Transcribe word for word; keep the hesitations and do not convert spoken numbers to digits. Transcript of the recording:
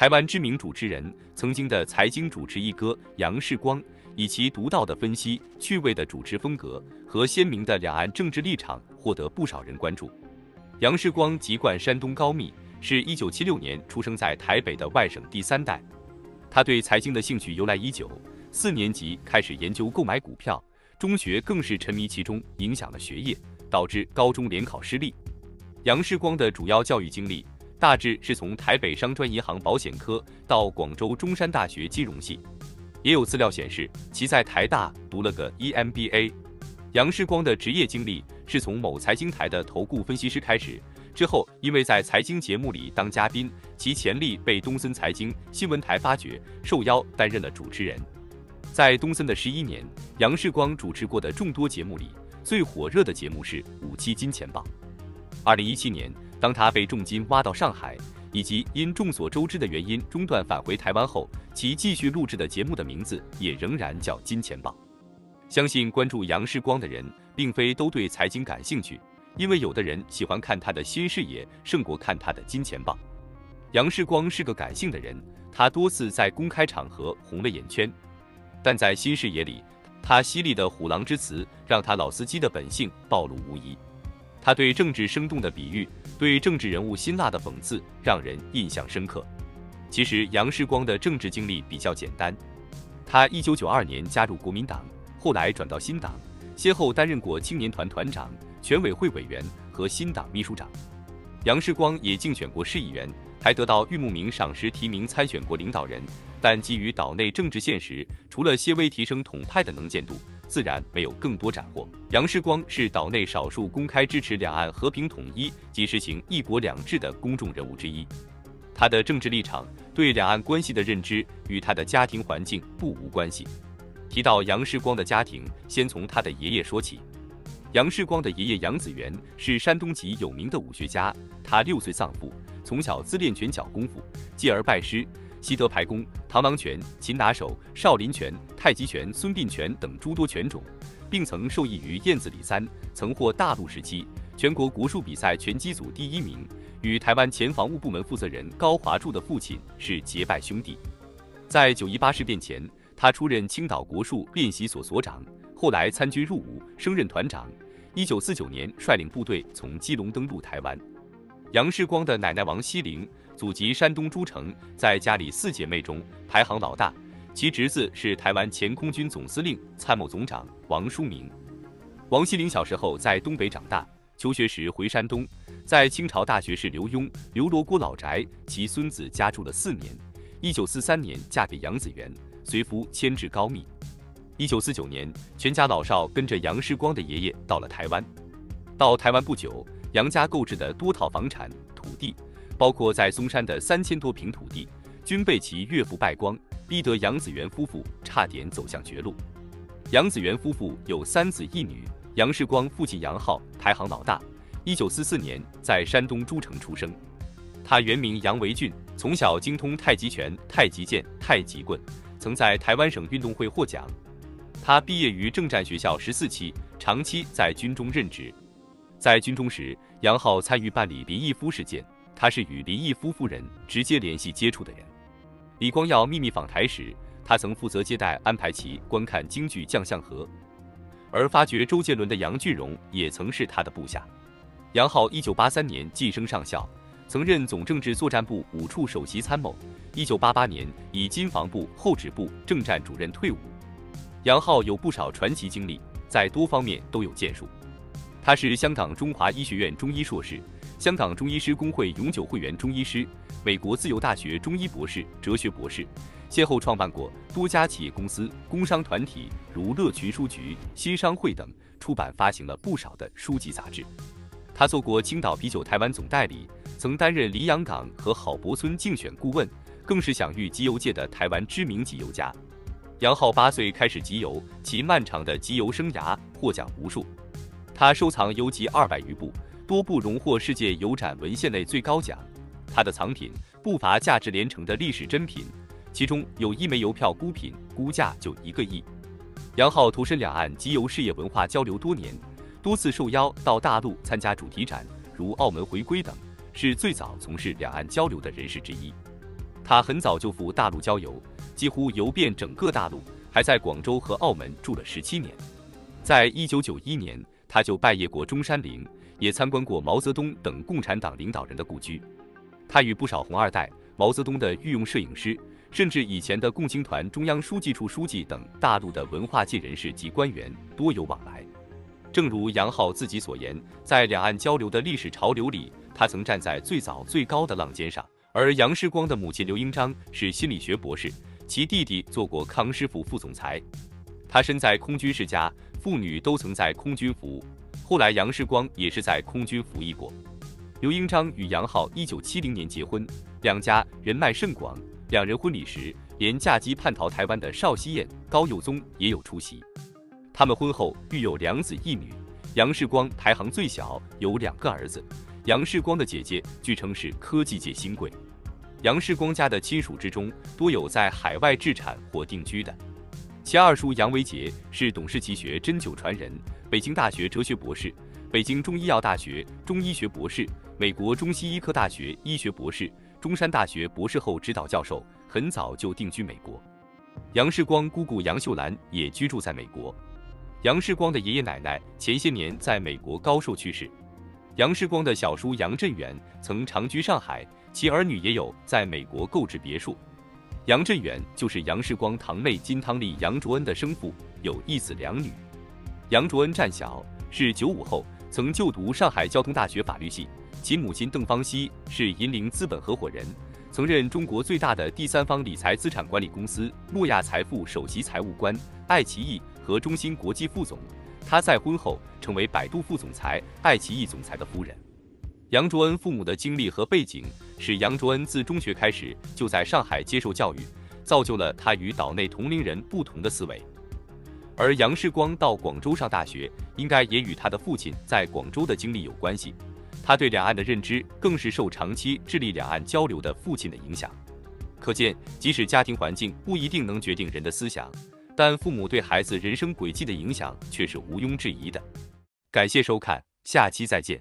台湾知名主持人、曾经的财经主持一哥杨世光，以其独到的分析、趣味的主持风格和鲜明的两岸政治立场，获得不少人关注。杨世光籍贯山东高密，是一九七六年出生在台北的外省第三代。他对财经的兴趣由来已久，四年级开始研究购买股票，中学更是沉迷其中，影响了学业，导致高中联考失利。杨世光的主要教育经历， 大致是从台北商专银行保险科到广州中山大学金融系，也有资料显示其在台大读了个 E M B A。杨世光的职业经历是从某财经台的投顾分析师开始，之后因为在财经节目里当嘉宾，其潜力被东森财经新闻台发掘，受邀担任了主持人。在东森的十一年，杨世光主持过的众多节目里，最火热的节目是五七金钱报。二零一七年， 当他被重金挖到上海，以及因众所周知的原因中断返回台湾后，其继续录制的节目的名字也仍然叫《金钱报》。相信关注杨世光的人，并非都对财经感兴趣，因为有的人喜欢看他的新视野，胜过看他的《金钱报》。杨世光是个感性的人，他多次在公开场合红了眼圈，但在新视野里，他犀利的虎狼之词让他老司机的本性暴露无遗。 他对政治生动的比喻，对政治人物辛辣的讽刺，让人印象深刻。其实杨世光的政治经历比较简单，他一九九二年加入国民党，后来转到新党，先后担任过青年团团长、全委会委员和新党秘书长。杨世光也竞选过市议员，还得到郁慕明赏识提名参选过领导人，但基于岛内政治现实，除了些微提升统派的能见度， 自然没有更多斩获。杨世光是岛内少数公开支持两岸和平统一及实行一国两制的公众人物之一。他的政治立场、对两岸关系的认知与他的家庭环境不无关系。提到杨世光的家庭，先从他的爷爷说起。杨世光的爷爷杨子元是山东籍有名的武学家，他六岁丧父，从小自练拳脚功夫，继而拜师 习得排功、螳螂拳、擒拿手、少林拳、太极拳、孙膑拳等诸多拳种，并曾受益于燕子李三，曾获大陆时期全国国术比赛拳击组第一名，与台湾前防务部门负责人高华柱的父亲是结拜兄弟。在九一八事变前，他出任青岛国术练习所所长，后来参军入伍，升任团长。一九四九年，率领部队从基隆登陆台湾。杨世光的奶奶王希龄 祖籍山东诸城，在家里四姐妹中排行老大，其侄子是台湾前空军总司令、参谋总长王书明。王希龄小时候在东北长大，求学时回山东，在清朝大学士刘墉、刘罗锅老宅其孙子家住了四年。一九四三年嫁给杨子元，随夫迁至高密。一九四九年，全家老少跟着杨世光的爷爷到了台湾。到台湾不久，杨家购置的多套房产、土地， 包括在松山的三千多平土地，均被其岳父败光，逼得杨子元夫妇差点走向绝路。杨子元夫妇有三子一女，杨世光父亲杨浩排行老大，一九四四年在山东诸城出生。他原名杨维俊，从小精通太极拳、太极剑、太极棍，曾在台湾省运动会获奖。他毕业于政战学校十四期，长期在军中任职。在军中时，杨浩参与办理林毅夫事件， 他是与林毅夫夫人直接联系接触的人。李光耀秘密访台时，他曾负责接待，安排其观看京剧《将相和》。而发掘周杰伦的杨巨荣也曾是他的部下。杨浩一九八三年晋升上校，曾任总政治作战部五处首席参谋。一九八八年以军防部后指部政战主任退伍。杨浩有不少传奇经历，在多方面都有建树。他是香港中华医学院中医硕士， 香港中医师工会永久会员中医师，美国自由大学中医博士、哲学博士，先后创办过多家企业公司、工商团体，如乐群书局、新商会等，出版发行了不少的书籍杂志。他做过青岛啤酒台湾总代理，曾担任林洋港和郝柏村竞选顾问，更是享誉集邮界的台湾知名集邮家。杨浩八岁开始集邮，其漫长的集邮生涯获奖无数，他收藏邮集二百余部， 多部荣获世界邮展文献类最高奖，他的藏品不乏价值连城的历史珍品，其中有一枚邮票孤品，估价就一个亿。杨浩投身两岸集邮事业文化交流多年，多次受邀到大陆参加主题展，如澳门回归等，是最早从事两岸交流的人士之一。他很早就赴大陆郊游，几乎游遍整个大陆，还在广州和澳门住了十七年。在一九九一年，他就拜谒过中山陵，也参观过毛泽东等共产党领导人的故居。他与不少红二代、毛泽东的御用摄影师，甚至以前的共青团中央书记处书记等大陆的文化界人士及官员多有往来。正如杨浩自己所言，在两岸交流的历史潮流里，他曾站在最早最高的浪尖上。而杨世光的母亲刘英章是心理学博士，其弟弟做过康师傅副总裁。他身在空军世家，父女都曾在空军服务，后来杨世光也是在空军服役过。刘英章与杨浩一九七零年结婚，两家人脉甚广。两人婚礼时，连驾机叛逃台湾的邵希燕、高佑宗也有出席。他们婚后育有两子一女，杨世光排行最小，有两个儿子。杨世光的姐姐据称是科技界新贵。杨世光家的亲属之中，多有在海外置产或定居的。其二叔杨维杰是董氏奇穴针灸传人，北京大学哲学博士，北京中医药大学中医学博士，美国中西医科大学医学博士。中山大学博士后指导教授，很早就定居美国。杨世光姑姑杨秀兰也居住在美国。杨世光的爷爷奶奶前些年在美国高寿去世。杨世光的小叔杨振远曾长居上海，其儿女也有在美国购置别墅。杨振远就是杨世光堂妹金汤力杨卓恩的生父，有一子两女。杨卓恩占小，是九五后，曾就读上海交通大学法律系。其母亲邓芳溪是银陵资本合伙人，曾任中国最大的第三方理财资产管理公司诺亚财富首席财务官、爱奇艺和中芯国际副总。她在婚后成为百度副总裁、爱奇艺总裁的夫人。杨卓恩父母的经历和背景，使杨卓恩自中学开始就在上海接受教育，造就了他与岛内同龄人不同的思维。而杨世光到广州上大学，应该也与他的父亲在广州的经历有关系。他对两岸的认知更是受长期致力两岸交流的父亲的影响。可见，即使家庭环境不一定能决定人的思想，但父母对孩子人生轨迹的影响却是毋庸置疑的。感谢收看，下期再见。